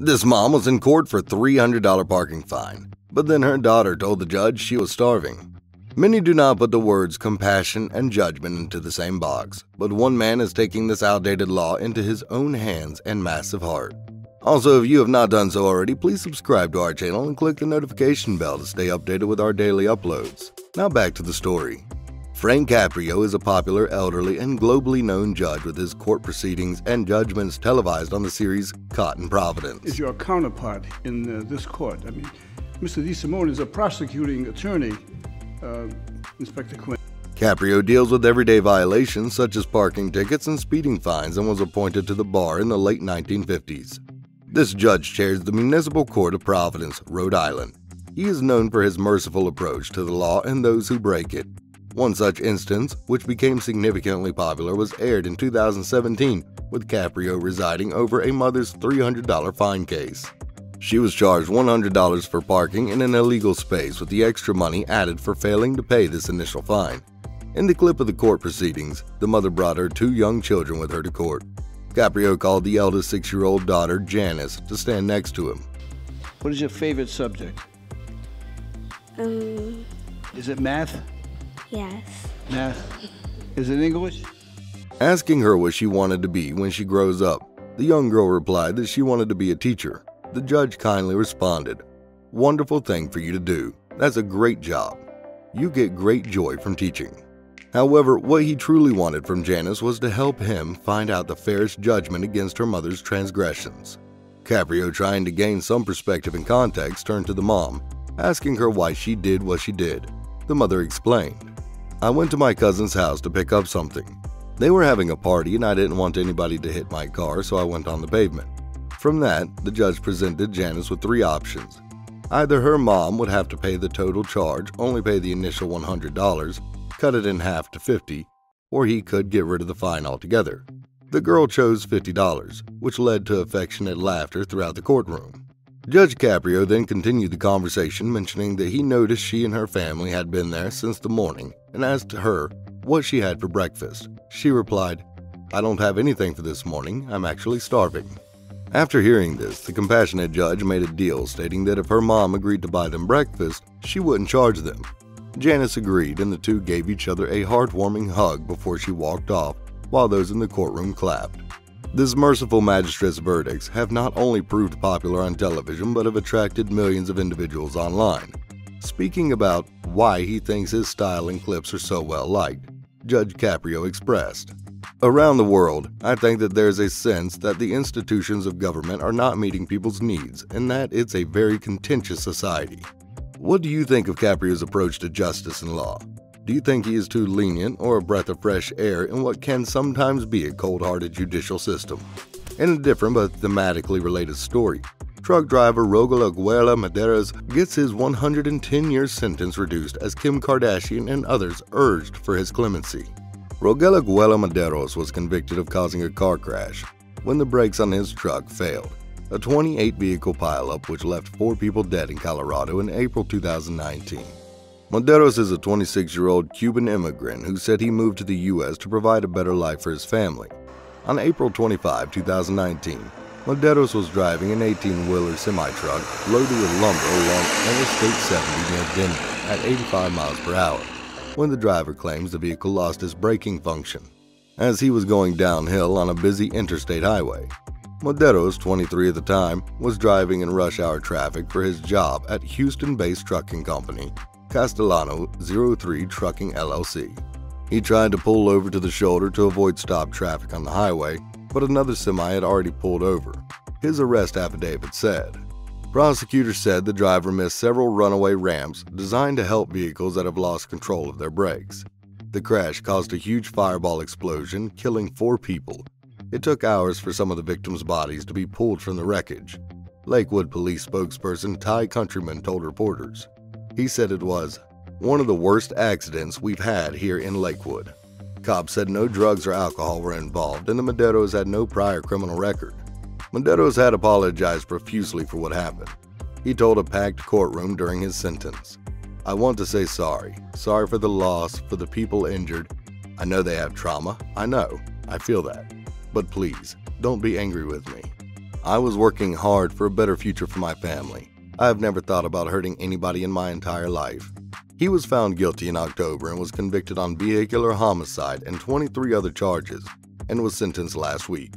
This mom was in court for a $300 parking fine, but then her daughter told the judge she was starving. Many do not put the words compassion and judgment into the same box, but one man is taking this outdated law into his own hands and massive heart. Also, if you have not done so already, please subscribe to our channel and click the notification bell to stay updated with our daily uploads. Now back to the story. Frank Caprio is a popular, elderly, and globally known judge with his court proceedings and judgments televised on the series Caught in Providence. Is your counterpart in this court? I mean, Mr. DeSimone is a prosecuting attorney, Inspector Quinn. Caprio deals with everyday violations such as parking tickets and speeding fines and was appointed to the bar in the late 1950s. This judge chairs the Municipal Court of Providence, Rhode Island. He is known for his merciful approach to the law and those who break it. One such instance, which became significantly popular, was aired in 2017, with Caprio residing over a mother's $300 fine case. She was charged $100 for parking in an illegal space, with the extra money added for failing to pay this initial fine. In the clip of the court proceedings, the mother brought her two young children with her to court. Caprio called the eldest six-year-old daughter, Janice, to stand next to him. What is your favorite subject? Is it math? Yes. Math? Is it English? Asking her what she wanted to be when she grows up, the young girl replied that she wanted to be a teacher. The judge kindly responded, "Wonderful thing for you to do. That's a great job. You get great joy from teaching." However, what he truly wanted from Janice was to help him find out the fairest judgment against her mother's transgressions. Caprio, trying to gain some perspective and context, turned to the mom, asking her why she did what she did. The mother explained, "I went to my cousin's house to pick up something. They were having a party and I didn't want anybody to hit my car, so I went on the pavement." From that, the judge presented Janice with three options. Either her mom would have to pay the total charge, only pay the initial $100, cut it in half to $50, or he could get rid of the fine altogether. The girl chose $50, which led to affectionate laughter throughout the courtroom. Judge Caprio then continued the conversation, mentioning that he noticed she and her family had been there since the morning and asked her what she had for breakfast. She replied, "I don't have anything for this morning, I'm actually starving." After hearing this, the compassionate judge made a deal stating that if her mom agreed to buy them breakfast, she wouldn't charge them. Janice agreed and the two gave each other a heartwarming hug before she walked off while those in the courtroom clapped. This merciful magistrate's verdicts have not only proved popular on television but have attracted millions of individuals online. Speaking about why he thinks his style and clips are so well liked, Judge Caprio expressed, "Around the world, I think that there's a sense that the institutions of government are not meeting people's needs and that it's a very contentious society." What do you think of Caprio's approach to justice and law? Do you think he is too lenient or a breath of fresh air in what can sometimes be a cold-hearted judicial system? In a different but thematically related story, truck driver Rogel Aguilera-Maderos gets his 110-year sentence reduced as Kim Kardashian and others urged for his clemency. Rogel Aguilera-Maderos was convicted of causing a car crash when the brakes on his truck failed, a 28-vehicle pileup which left 4 people dead in Colorado in April 2019. Maderos is a 26-year-old Cuban immigrant who said he moved to the U.S. to provide a better life for his family. On April 25, 2019, Maderos was driving an 18-wheeler semi-truck loaded with lumber along Interstate 70 near Denver at 85 miles per hour, when the driver claims the vehicle lost its braking function as he was going downhill on a busy interstate highway. Maderos, 23 at the time, was driving in rush hour traffic for his job at Houston-based trucking company Castellano 03 Trucking LLC. He tried to pull over to the shoulder to avoid stopped traffic on the highway, but another semi had already pulled over. His arrest affidavit said, prosecutors said the driver missed several runaway ramps designed to help vehicles that have lost control of their brakes. The crash caused a huge fireball explosion, killing 4 people. It took hours for some of the victims' bodies to be pulled from the wreckage. Lakewood police spokesperson Ty Countryman told reporters. He said it was one of the worst accidents we've had here in Lakewood. Cops said no drugs or alcohol were involved and the Maderos had no prior criminal record. Maderos had apologized profusely for what happened. He told a packed courtroom during his sentence, "I want to say sorry. Sorry for the loss, for the people injured. I know they have trauma. I know. I feel that. But please, don't be angry with me." I was working hard for a better future for my family. I have never thought about hurting anybody in my entire life. He was found guilty in October and was convicted on vehicular homicide and 23 other charges, and was sentenced last week.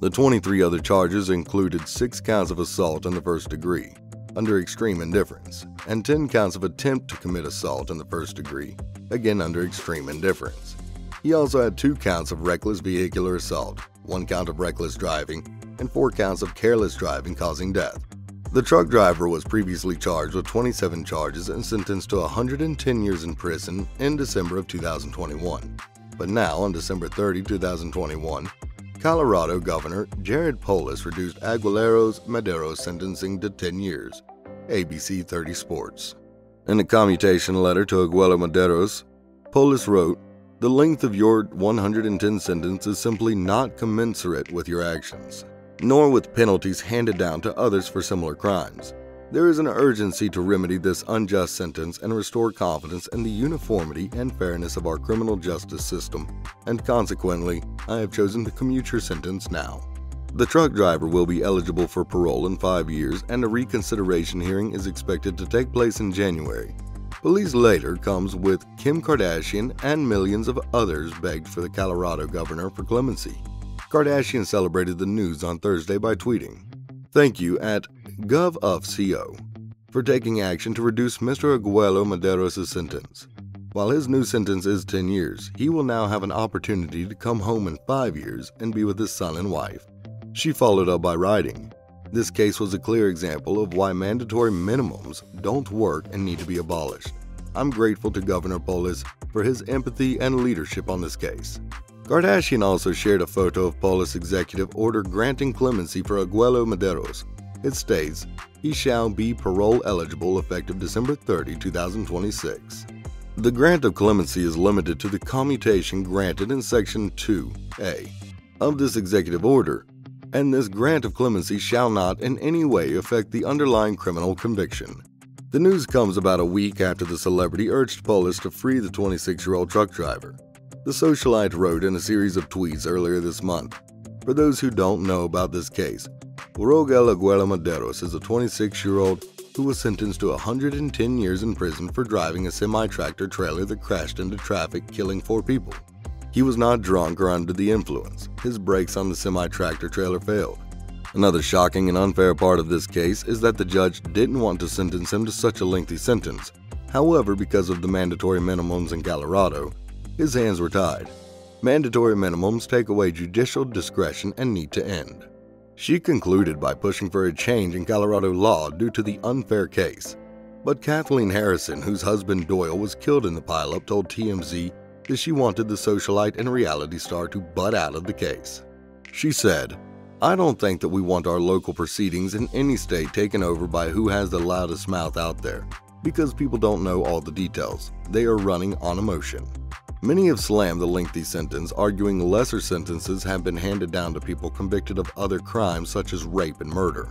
The 23 other charges included 6 counts of assault in the first degree, under extreme indifference, and 10 counts of attempt to commit assault in the first degree, again under extreme indifference. He also had 2 counts of reckless vehicular assault, 1 count of reckless driving, and 4 counts of careless driving causing death. The truck driver was previously charged with 27 charges and sentenced to 110 years in prison in December of 2021. But now, on December 30, 2021, Colorado Governor Jared Polis reduced Aguilera-Maderos' sentencing to 10 years. ABC 30 Sports. In a commutation letter to Aguilera-Maderos, Polis wrote, "The length of your 110 sentence is simply not commensurate with your actions, nor with penalties handed down to others for similar crimes. There is an urgency to remedy this unjust sentence and restore confidence in the uniformity and fairness of our criminal justice system, and consequently, I have chosen to commute your sentence now." The truck driver will be eligible for parole in 5 years, and a reconsideration hearing is expected to take place in January. Police later comes with Kim Kardashian, and millions of others begged for the Colorado governor for clemency. Kardashian celebrated the news on Thursday by tweeting, "Thank you at GovUfCO for taking action to reduce Mr. Aguilera-Maderos' sentence. While his new sentence is 10 years, he will now have an opportunity to come home in 5 years and be with his son and wife." She followed up by writing, "This case was a clear example of why mandatory minimums don't work and need to be abolished. I'm grateful to Governor Polis for his empathy and leadership on this case." Kardashian also shared a photo of Polis' executive order granting clemency for Aguilera-Maderos. It states, "He shall be parole eligible effective December 30, 2026. The grant of clemency is limited to the commutation granted in Section 2A of this executive order, and this grant of clemency shall not in any way affect the underlying criminal conviction." The news comes about a week after the celebrity urged Polis to free the 26-year-old truck driver. The socialite wrote in a series of tweets earlier this month, "For those who don't know about this case, Rogel Aguilera-Maderos is a 26-year-old who was sentenced to 110 years in prison for driving a semi-tractor trailer that crashed into traffic, killing 4 people. He was not drunk or under the influence. His brakes on the semi-tractor trailer failed. Another shocking and unfair part of this case is that the judge didn't want to sentence him to such a lengthy sentence. However, because of the mandatory minimums in Colorado, his hands were tied. Mandatory minimums take away judicial discretion and need to end." She concluded by pushing for a change in Colorado law due to the unfair case. But Kathleen Harrison, whose husband Doyle was killed in the pileup, told TMZ that she wanted the socialite and reality star to butt out of the case. She said, "I don't think that we want our local proceedings in any state taken over by who has the loudest mouth out there, because people don't know all the details. They are running on emotion." Many have slammed the lengthy sentence, arguing lesser sentences have been handed down to people convicted of other crimes such as rape and murder.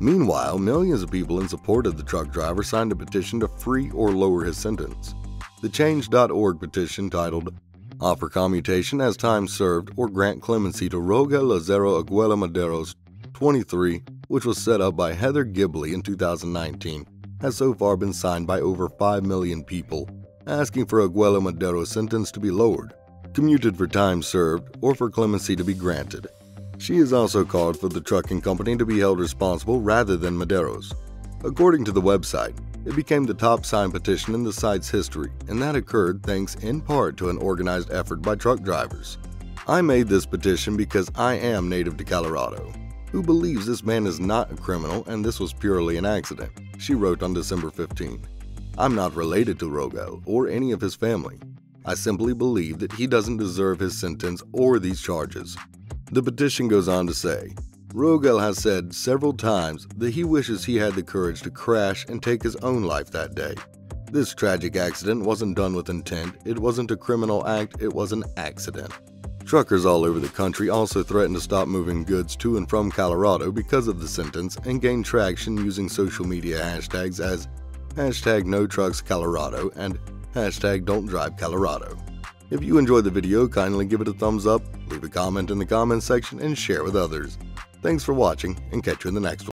Meanwhile, millions of people in support of the truck driver signed a petition to free or lower his sentence. The Change.org petition, titled "Offer Commutation as Time Served or Grant Clemency to Rogelio Lazaro Aguilar Madero, 23, which was set up by Heather Ghibli in 2019, has so far been signed by over 5 million people, asking for Aguilera-Maderos' sentence to be lowered, commuted for time served, or for clemency to be granted. She has also called for the trucking company to be held responsible rather than Maderos. According to the website, it became the top signed petition in the site's history, and that occurred thanks in part to an organized effort by truck drivers. "I made this petition because I am native to Colorado, who believes this man is not a criminal and this was purely an accident," she wrote on December 15. "I'm not related to Rogel or any of his family. I simply believe that he doesn't deserve his sentence or these charges." The petition goes on to say, "Rogel has said several times that he wishes he had the courage to crash and take his own life that day. This tragic accident wasn't done with intent. It wasn't a criminal act. It was an accident." Truckers all over the country also threatened to stop moving goods to and from Colorado because of the sentence, and gained traction using social media hashtags as #NoTrucksColorado and #Don'tDriveColorado. If you enjoyed the video, kindly give it a thumbs up, leave a comment in the comments section, and share with others. Thanks for watching, and catch you in the next one.